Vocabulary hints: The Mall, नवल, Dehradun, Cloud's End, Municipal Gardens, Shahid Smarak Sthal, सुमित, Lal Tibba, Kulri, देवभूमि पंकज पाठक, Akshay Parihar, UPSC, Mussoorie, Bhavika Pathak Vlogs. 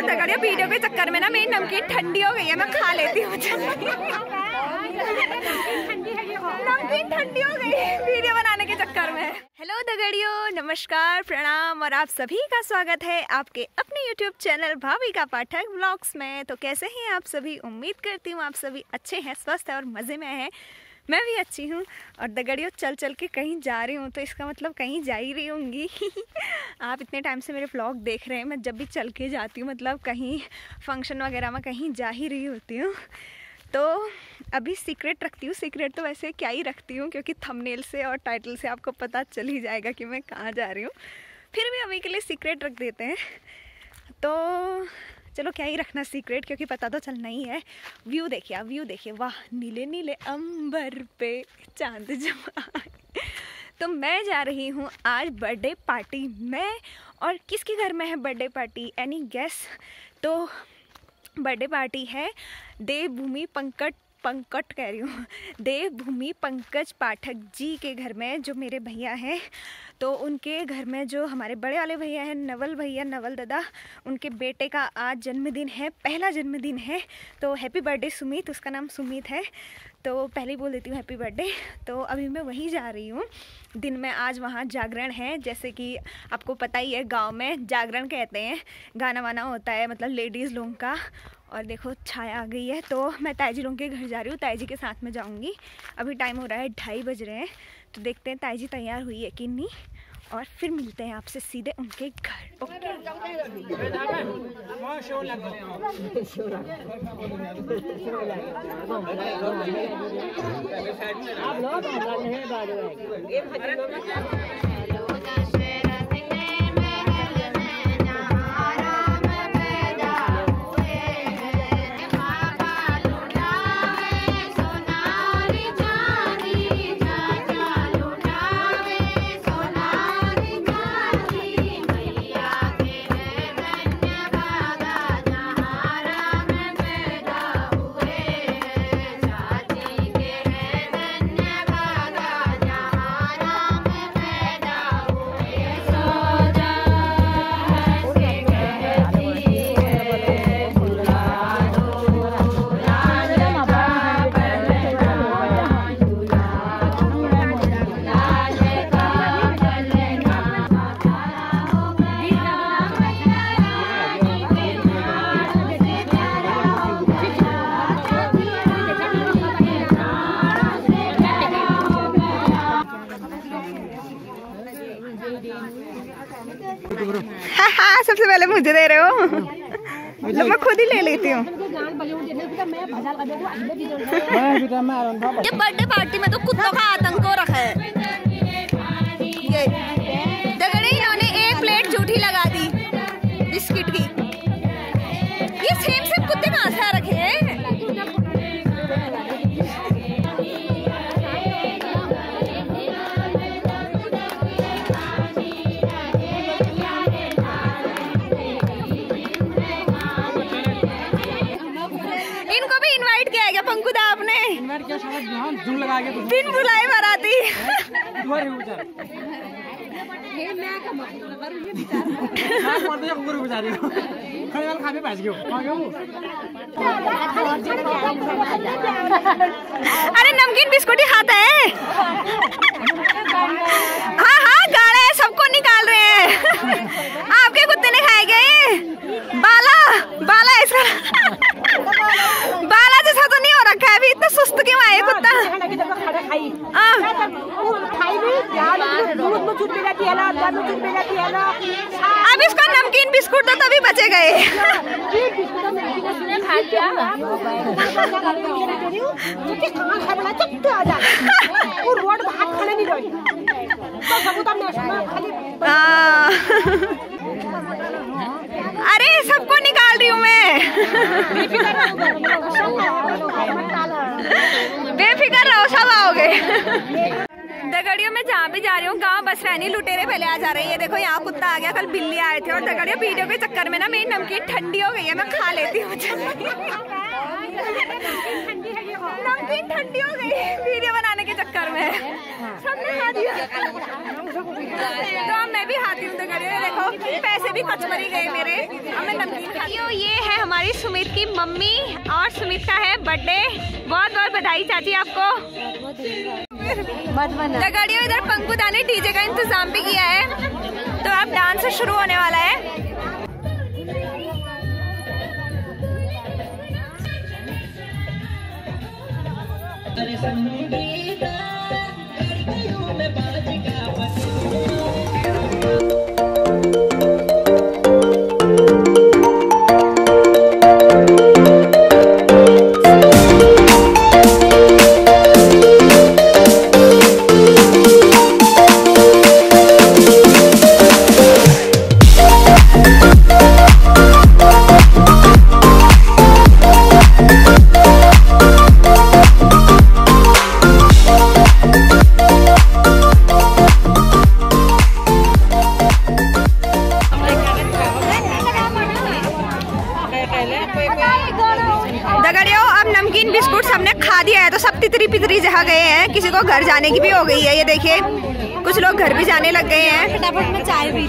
छोटा कर वीडियो के चक्कर में ना मेरी नमकीन ठंडी हो गई है, मैं खा लेती हूँ। नमकीन ठंडी हो गई वीडियो बनाने के चक्कर में। हेलो दगड़ियों, नमस्कार, प्रणाम और आप सभी का स्वागत है आपके अपने यूट्यूब चैनल भाभी का पाठक व्लॉग्स में। तो कैसे हैं आप सभी? उम्मीद करती हूँ आप सभी अच्छे हैं, स्वस्थ हैं और मज़े में हैं। मैं भी अच्छी हूँ। और दगड़ियों, चल चल के कहीं जा रही हूँ तो इसका मतलब कहीं जा ही रही होंगी। आप इतने टाइम से मेरे व्लॉग देख रहे हैं, मैं जब भी चल के जाती हूँ मतलब कहीं फंक्शन वगैरह में कहीं जा ही रही होती हूँ। तो अभी सीक्रेट रखती हूँ, सीक्रेट तो वैसे क्या ही रखती हूँ क्योंकि थंबनेल से और टाइटल से आपको पता चल ही जाएगा कि मैं कहाँ जा रही हूँ, फिर भी अभी के लिए सीक्रेट रख देते हैं। तो चलो क्या ही रखना सीक्रेट क्योंकि पता तो चलना ही है। व्यू देखिए, आप व्यू देखिए, वाह, नीले नीले अंबर पे चांद जमा। तो मैं जा रही हूँ आज बर्थडे पार्टी में। और किसके घर में है बर्थडे पार्टी, एनी गेस? तो बर्थडे पार्टी है देवभूमि पंकज पाठक जी के घर में, जो मेरे भैया हैं। तो उनके घर में जो हमारे बड़े वाले भैया हैं, नवल भैया, नवल दादा, उनके बेटे का आज जन्मदिन है, पहला जन्मदिन है। तो हैप्पी बर्थडे सुमित, उसका नाम सुमित है, तो पहले ही बोल देती हूँ हैप्पी बर्थडे। तो अभी मैं वहीं जा रही हूँ दिन में। आज वहाँ जागरण है, जैसे कि आपको पता ही है गांव में जागरण कहते हैं, गाना वाना होता है मतलब लेडीज़ लोगों का। और देखो छाया आ गई है। तो मैं ताईजी लोगों के घर जा रही हूँ, ताईजी के साथ में जाऊँगी। अभी टाइम हो रहा है 2:30 बज रहे हैं, तो देखते हैं ताईजी तैयार हुई है कि नहीं, और फिर मिलते हैं आपसे सीधे उनके घर। ओके, सबसे पहले मुझे दे रहे हो तो मैं खुद ही ले लेती हूँ। ये बर्थडे पार्टी में तो कुत्तों का आतंक हो रखा है। इन्होंने एक प्लेट झूठी लगा दी बिस्किट की। ये सेम सेम कुत्ते कहाँ से आ रखे हैं? बिन बुलाए बाराती। अरे नमकीन बिस्कुट ही खाता है। हाँ हाँ, गाड़े सबको निकाल रहे हैं। आपके कुत्ते ने खाए गए बाला बाला, ऐसा बाला जैसा तो नहीं हो रखा है अभी। इतना सुस्त क्यों आए कुत्ता? अब इसको नमकीन बिस्कुट तो तभी बचे गए। अरे सबको निकाल रही हूँ मैं। बेफिक्र रहो, सब आओगे। दगड़ियों में जहाँ भी जा रही हूँ गांव बस रहनी लुटेरे पहले आ जा रही है। देखो यहाँ कुत्ता आ गया, कल बिल्ली आए थे। और दगड़ियों वीडियो के चक्कर में ना मेरी नमकीन ठंडी हो गई है, मैं खा लेती हूँ। नमकीन ठंडी हो गई वीडियो बनाने के चक्कर में सबने हाथ दिया, तो मैं भी हाथ यूं करी। देखो पैसे भी कचमरी गए मेरे। अब मैं नमकीन खाती हूँ। ये है हमारी सुमित की मम्मी और सुमित का है बर्थडे। बहुत बहुत बधाई चाची आपको। गाड़ियों इधर पंकुदा ने डीजे का इंतजाम भी किया है, तो अब डांस शुरू होने वाला है। अब नमकीन बिस्कुट सबने खा दिया है, तो सब तितरी पितरी जहाँ गए हैं। किसी को घर जाने की भी हो गई है। ये देखिए कुछ लोग घर भी जाने लग गए हैं। फटाफट में चाय पी